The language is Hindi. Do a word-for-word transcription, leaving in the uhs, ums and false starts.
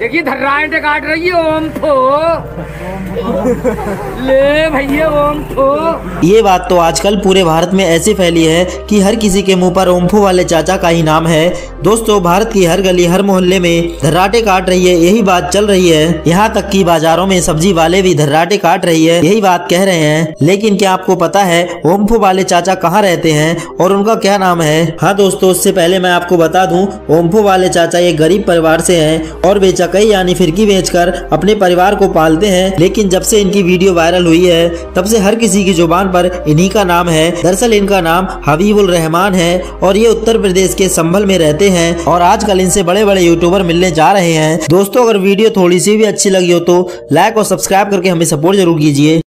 देखिए धर्राटे काट रही है ओमफू। ले भैया ओमफू। ये बात तो आजकल पूरे भारत में ऐसी फैली है कि हर किसी के मुंह पर ओमफू वाले चाचा का ही नाम है। दोस्तों, भारत की हर गली हर मोहल्ले में धर्राटे काट रही है, यही बात चल रही है। यहाँ तक कि बाजारों में सब्जी वाले भी धर्राटे काट रही है, यही बात कह रहे हैं। लेकिन क्या आपको पता है ओमफू वाले चाचा कहाँ रहते हैं और उनका क्या नाम है? हाँ दोस्तों, उससे पहले मैं आपको बता दूं, ओमफू वाले चाचा एक गरीब परिवार से हैं और बेचकाई यानी फिरकी बेचकर अपने परिवार को पालते हैं। लेकिन जब से इनकी वीडियो वायरल हुई है तब से हर किसी की जुबान पर इन्हीं का नाम है। दरअसल इनका नाम हबीबुल रहमान है और ये उत्तर प्रदेश के संभल में रहते हैं और आजकल इनसे बड़े बड़े यूट्यूबर मिलने जा रहे हैं। दोस्तों, अगर वीडियो थोड़ी सी भी अच्छी लगी हो तो लाइक और सब्सक्राइब करके हमें सपोर्ट जरूर कीजिए।